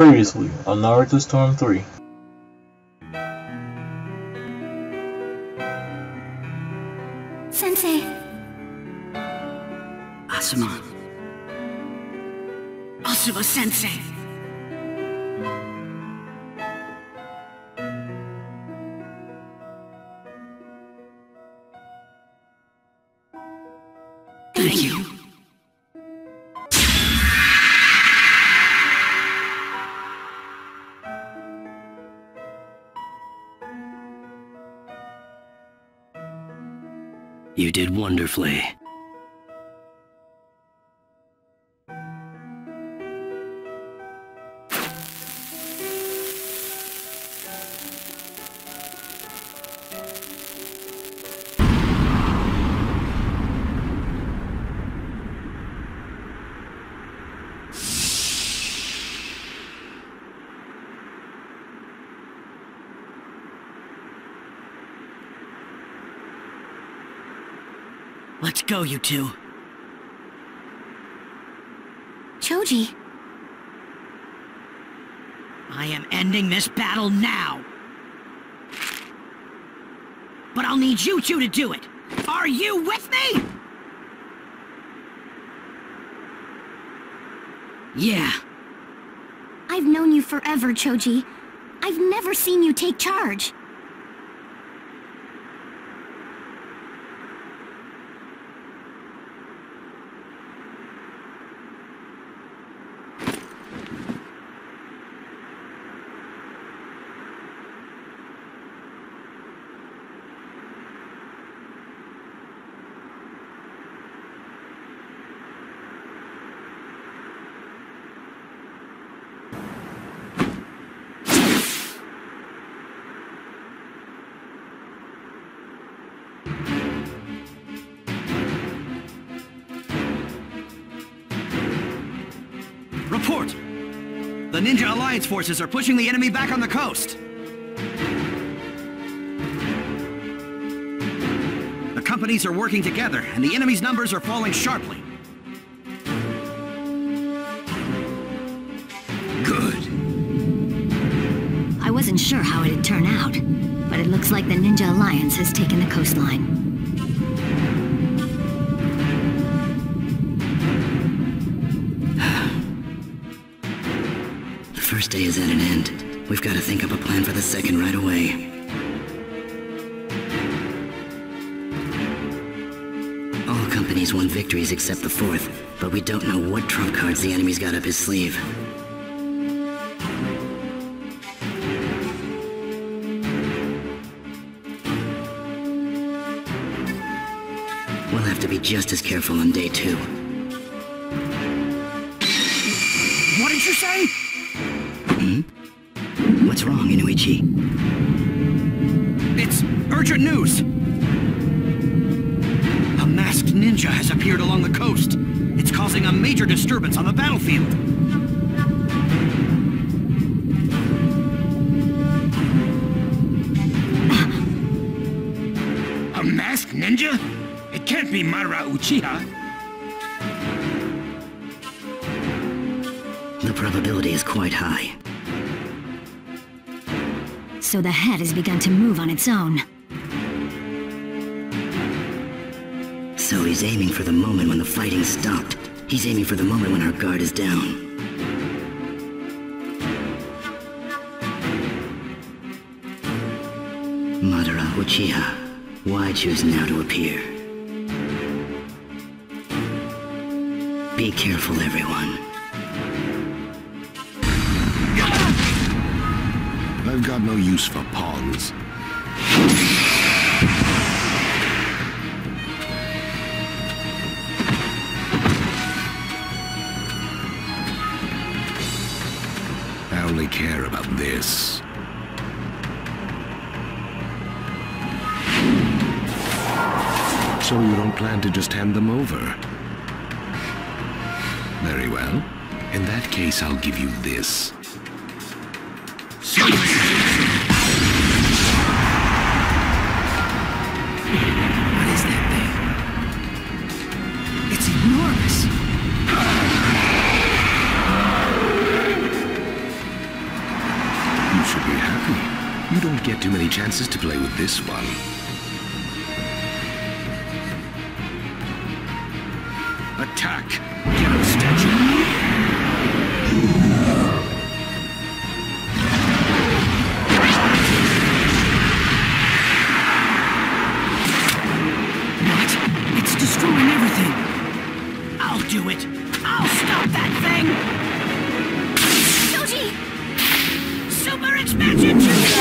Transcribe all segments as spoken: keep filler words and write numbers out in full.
Previously on Naruto Storm three. Sensei. Asuma. Asuma Sensei. Thank you. You did wonderfully. Let's go, you two. Choji. I am ending this battle now. But I'll need you two to do it. Are you with me? Yeah. I've known you forever, Choji. I've never seen you take charge. Report! The Ninja Alliance forces are pushing the enemy back on the coast! The companies are working together, and the enemy's numbers are falling sharply. Good. I wasn't sure how it'd turn out, but it looks like the Ninja Alliance has taken the coastline. First day is at an end. We've got to think up a plan for the second right away. All companies won victories except the fourth, but we don't know what trump cards the enemy's got up his sleeve. We'll have to be just as careful on day two. What did you say? Hmm? What's wrong, Inuichi? It's urgent news! A masked ninja has appeared along the coast. It's causing a major disturbance on the battlefield. A masked ninja? It can't be Madara Uchiha. The probability is quite high. So the head has begun to move on its own. So he's aiming for the moment when the fighting stopped. He's aiming for the moment when our guard is down. Madara Uchiha, why choose now to appear? Be careful, everyone. I've got no use for pawns. I only care about this. So you don't plan to just hand them over? Very well. In that case, I'll give you this. You don't get too many chances to play with this one. Attack! Get him, statue! What? It's destroying everything! I'll do it! I'll stop that thing! Choji! Super expansion Choji!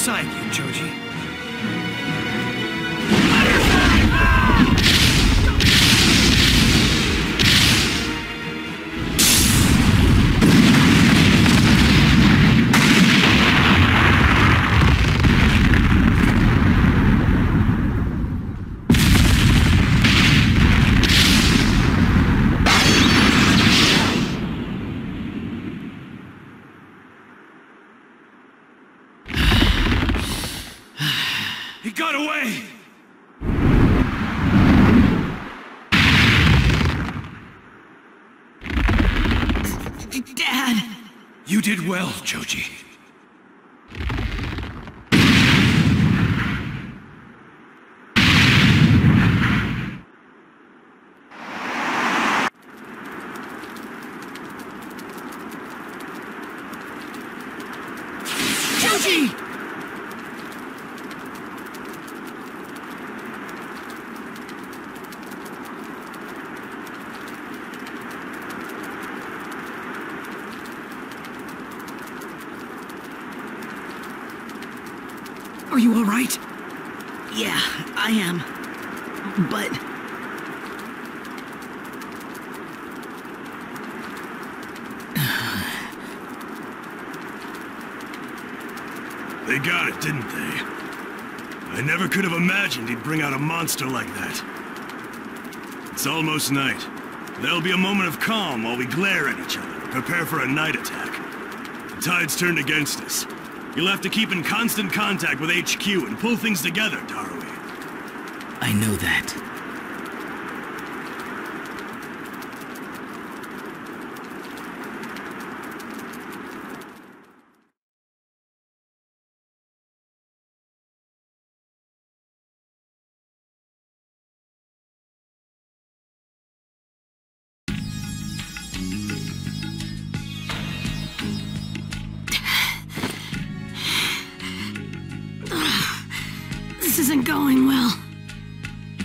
beside you, Choji. You did well, Choji. Are you all right? Yeah, I am. But... They got it, didn't they? I never could have imagined he'd bring out a monster like that. It's almost night. There'll be a moment of calm while we glare at each other and prepare for a night attack. The tide's turned against us. You'll have to keep in constant contact with H Q and pull things together, Darwin. I know that. Isn't going well.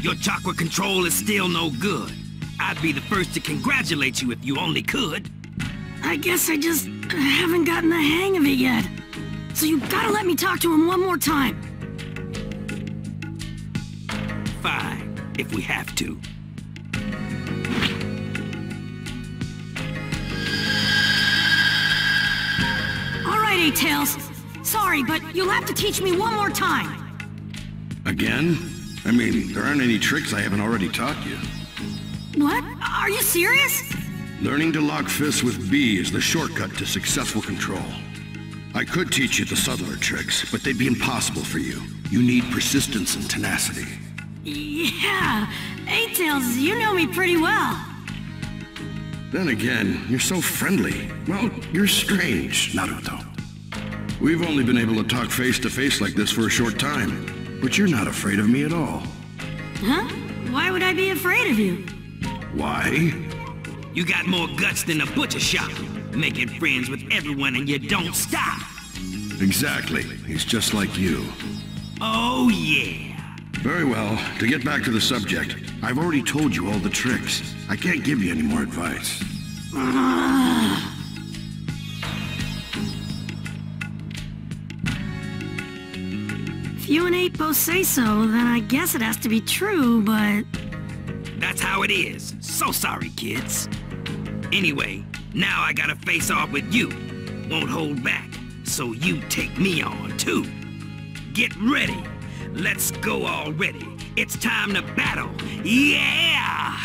Your chakra control is still no good. I'd be the first to congratulate you if you only could. I guess I just haven't gotten the hang of it yet. So you gotta let me talk to him one more time. Fine, if we have to. All right, Eight-Tails. Sorry, but you'll have to teach me one more time. Again? I mean, there aren't any tricks I haven't already taught you. What? Are you serious? Learning to lock fists with B is the shortcut to successful control. I could teach you the subtler tricks, but they'd be impossible for you. You need persistence and tenacity. Yeah, Eight-Tails, you know me pretty well. Then again, you're so friendly. Well, you're strange, Naruto. We've only been able to talk face-to-face like this for a short time. But you're not afraid of me at all. Huh? Why would I be afraid of you? Why? You got more guts than a butcher shop. Making friends with everyone and you don't stop. Exactly. He's just like you. Oh, yeah. Very well. To get back to the subject, I've already told you all the tricks. I can't give you any more advice. Uh... If you and Eight both say so, then I guess it has to be true, but... That's how it is. So sorry, kids. Anyway, now I gotta face off with you. Won't hold back, so you take me on, too. Get ready. Let's go already. It's time to battle. Yeah!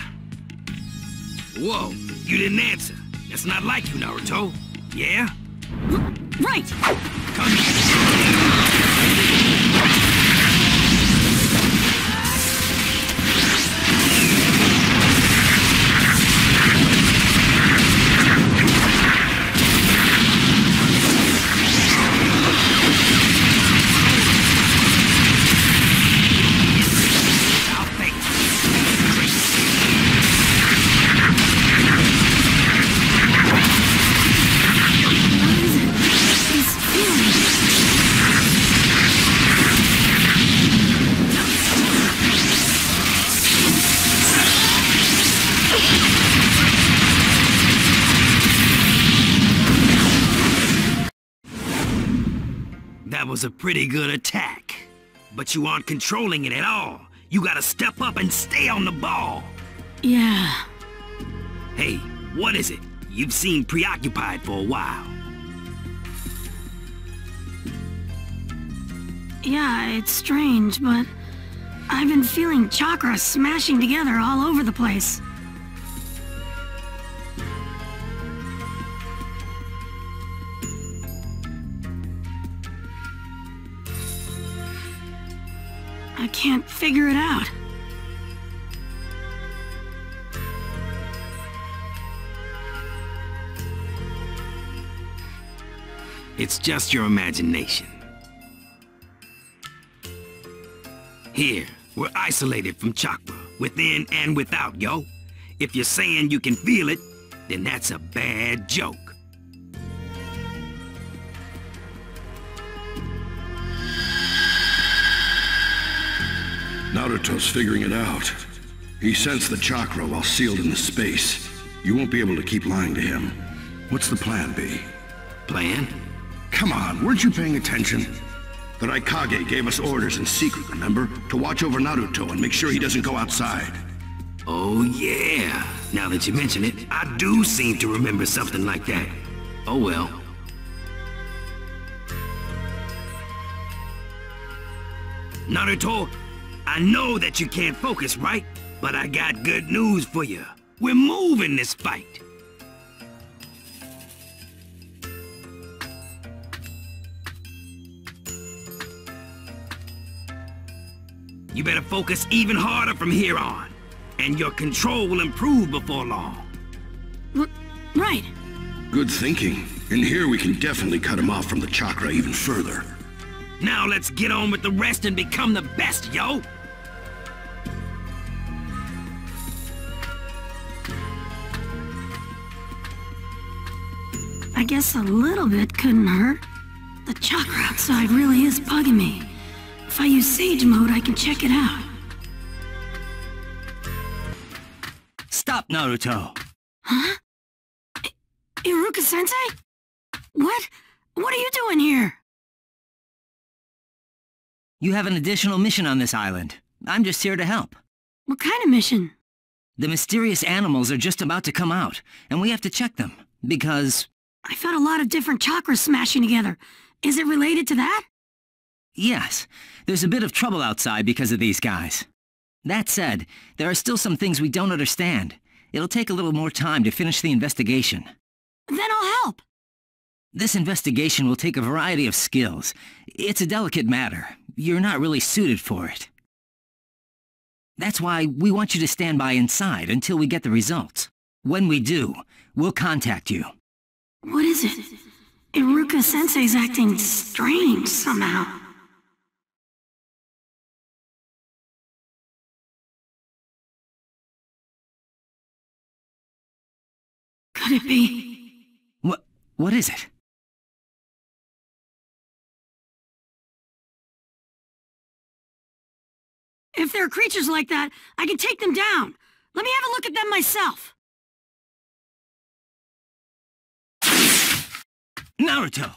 Whoa, you didn't answer. That's not like you, Naruto. Yeah? Right! Come here. What is it? It's That was a pretty good attack. But you aren't controlling it at all. You gotta step up and stay on the ball. Yeah. Hey, what is it? You've seemed preoccupied for a while. Yeah, it's strange, but I've been feeling chakra smashing together all over the place. I can't figure it out. It's just your imagination. Here, we're isolated from chakra, within and without, yo. If you're saying you can feel it, then that's a bad joke. Naruto's figuring it out. He sensed the chakra while sealed in the space. You won't be able to keep lying to him. What's the plan, B? Plan? Come on, weren't you paying attention? The Raikage gave us orders in secret, remember? To watch over Naruto and make sure he doesn't go outside. Oh yeah. Now that you mention it, I do seem to remember something like that. Oh well. Naruto, I know that you can't focus, right? But I got good news for you. We're moving this fight. You better focus even harder from here on, and your control will improve before long. R- right. Good thinking. And here we can definitely cut him off from the chakra even further. Now let's get on with the rest and become the best, yo! I guess a little bit couldn't hurt. The chakra outside really is bugging me. If I use Sage Mode, I can check it out. Stop, Naruto. Huh? I- Iruka-sensei? What? What are you doing here? You have an additional mission on this island. I'm just here to help. What kind of mission? The mysterious animals are just about to come out, and we have to check them, because... I felt a lot of different chakras smashing together. Is it related to that? Yes. There's a bit of trouble outside because of these guys. That said, there are still some things we don't understand. It'll take a little more time to finish the investigation. Then I'll help! This investigation will take a variety of skills. It's a delicate matter. You're not really suited for it. That's why we want you to stand by inside until we get the results. When we do, we'll contact you. What is it? Iruka-sensei's acting strange somehow. Could it be? What, what is it? If there are creatures like that, I can take them down. Let me have a look at them myself. Naruto!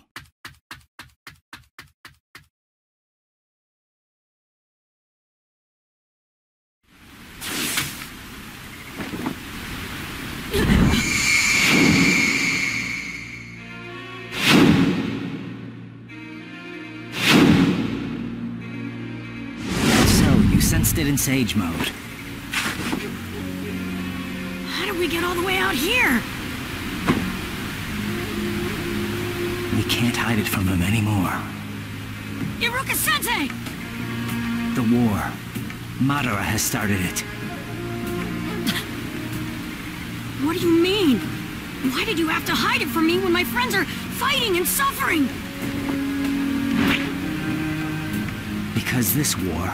It in Sage Mode. How did we get all the way out here? We can't hide it from him anymore. Iruka-sensei! The war. Madara has started it. What do you mean? Why did you have to hide it from me when my friends are fighting and suffering? Because this war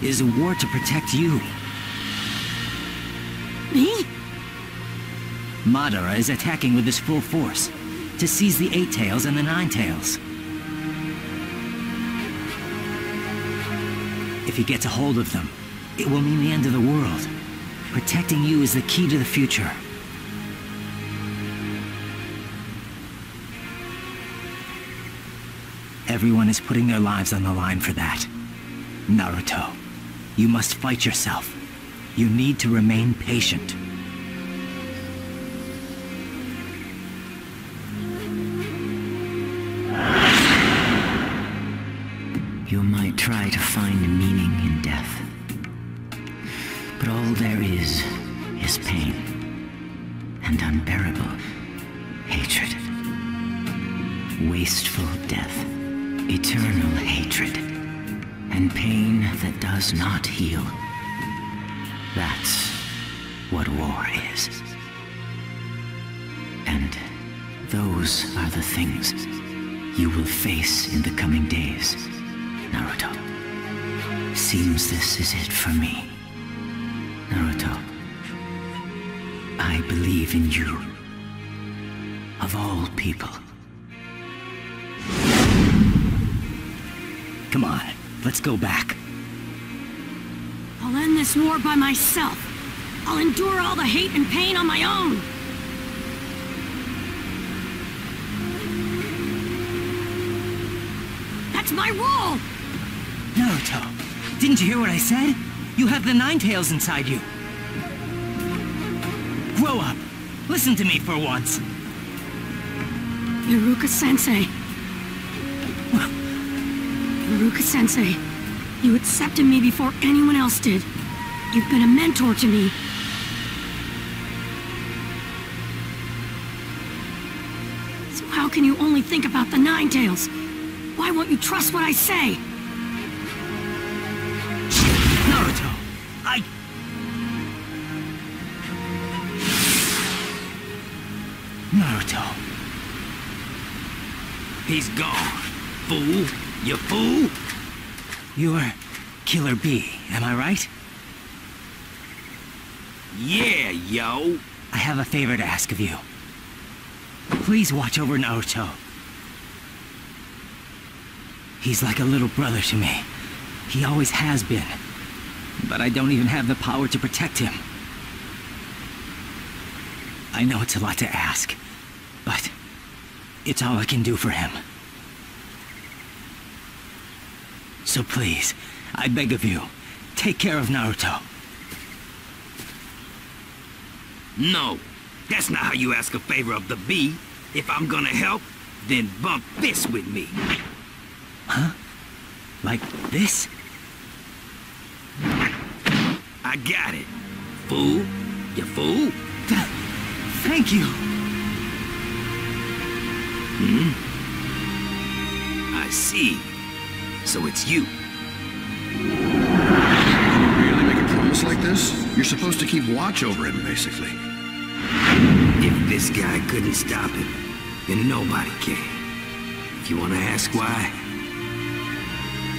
is a war to protect you. Me? Madara is attacking with his full force to seize the Eight-Tails and the Nine-Tails. If he gets a hold of them, it will mean the end of the world. Protecting you is the key to the future. Everyone is putting their lives on the line for that. Naruto, you must fight yourself. You need to remain patient. You might try to find meaning in death, but all there is is pain and unbearable hatred. Wasteful death, eternal hatred, and pain that does not heal. That's what war is. And those are the things you will face in the coming days. Naruto. Seems this is it for me. Naruto, I believe in you. Of all people. Come on, let's go back. I'll end this war by myself. I'll endure all the hate and pain on my own. That's my role! Naruto, didn't you hear what I said? You have the Nine Tails inside you. Grow up. Listen to me for once. Iruka-sensei. Well, Iruka-sensei, you accepted me before anyone else did. You've been a mentor to me. So how can you only think about the Nine Tails? Why won't you trust what I say? Naruto, I... Naruto. He's gone, fool. You fool. You're Killer B, am I right? Yeah, yo. I have a favor to ask of you. Please watch over Naruto. He's like a little brother to me. He always has been. But I don't even have the power to protect him. I know it's a lot to ask, but it's all I can do for him. So please, I beg of you, take care of Naruto. No, that's not how you ask a favor of the bee. If I'm gonna help, then bump this with me. Huh? Like this? I got it. Fool. You fool. Th thank you. Hmm? I see. So it's you. Can you really make a promise like this? You're supposed to keep watch over him, basically. If this guy couldn't stop him, then nobody can. If you want to ask why...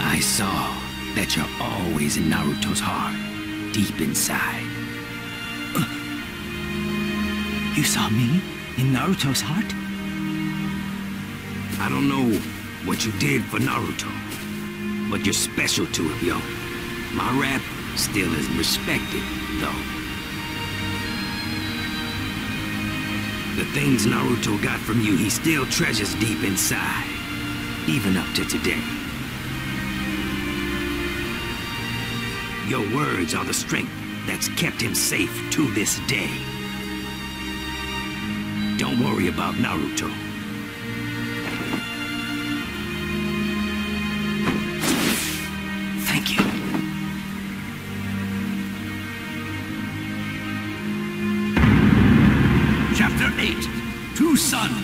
I saw that you're always in Naruto's heart, deep inside. Uh, you saw me in Naruto's heart? I don't know what you did for Naruto, but you're special to him, yo. My rap still is respected, though. The things Naruto got from you, he still treasures deep inside, even up to today. Your words are the strength that's kept him safe to this day. Don't worry about Naruto. Thank you. Chapter eight, Two Sons.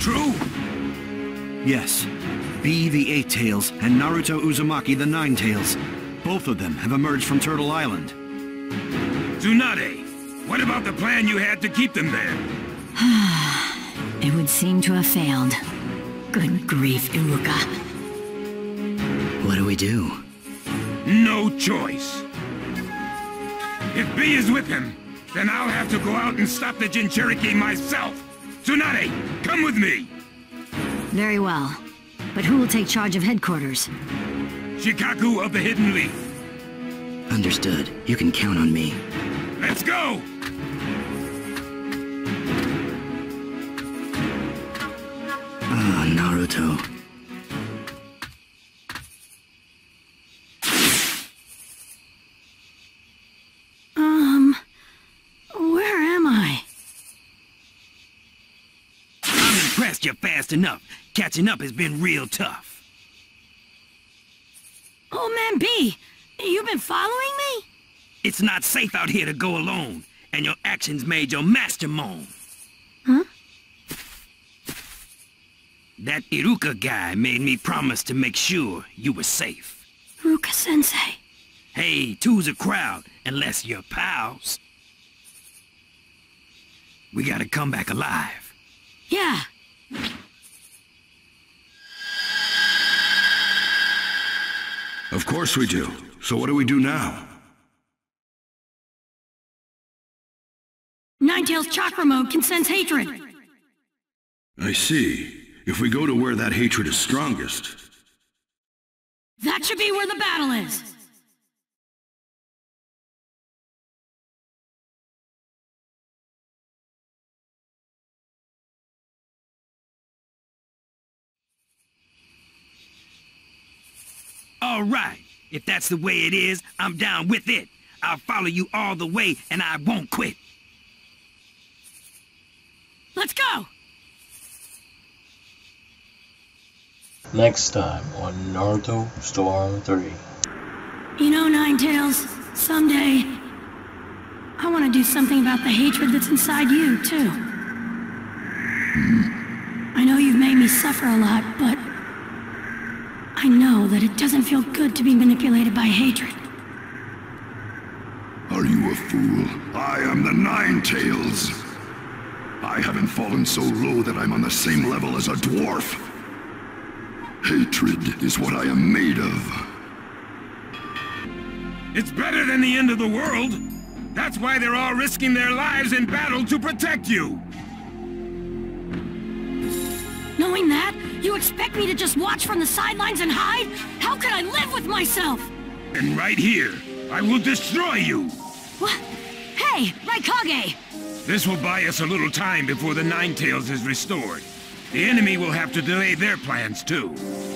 True? Yes. B the Eight-Tails and Naruto Uzumaki the Nine-Tails. Both of them have emerged from Turtle Island. Tsunade, what about the plan you had to keep them there? It would seem to have failed. Good grief, Iruka. What do we do? No choice. If B is with him, then I'll have to go out and stop the Jinchuriki myself. Tsunade, come with me! Very well. But who will take charge of headquarters? Shikaku of the Hidden Leaf. Understood. You can count on me. Let's go! Ah, Naruto. Um... Where am I? I'm impressed you're fast enough. Catching up has been real tough. Old Man B, you've been following me? It's not safe out here to go alone, and your actions made your master moan. Huh? That Iruka guy made me promise to make sure you were safe. Iruka-sensei. Hey, two's a crowd, unless you're pals. We gotta come back alive. Yeah. Of course we do. So what do we do now? Nine-Tails Chakra Mode can sense hatred. I see. If we go to where that hatred is strongest... That should be where the battle is! All right. If that's the way it is, I'm down with it. I'll follow you all the way, and I won't quit. Let's go! Next time on Naruto Storm three. You know, Nine-Tails, someday... I want to do something about the hatred that's inside you, too. I know you've made me suffer a lot, but... I know that it doesn't feel good to be manipulated by hatred. Are you a fool? I am the Nine-Tails. I haven't fallen so low that I'm on the same level as a dwarf. Hatred is what I am made of. It's better than the end of the world. That's why they're all risking their lives in battle to protect you. Knowing that, you expect me to just watch from the sidelines and hide? How can I live with myself? And right here, I will destroy you! What? Hey, Raikage! This will buy us a little time before the Nine-Tails is restored. The enemy will have to delay their plans, too.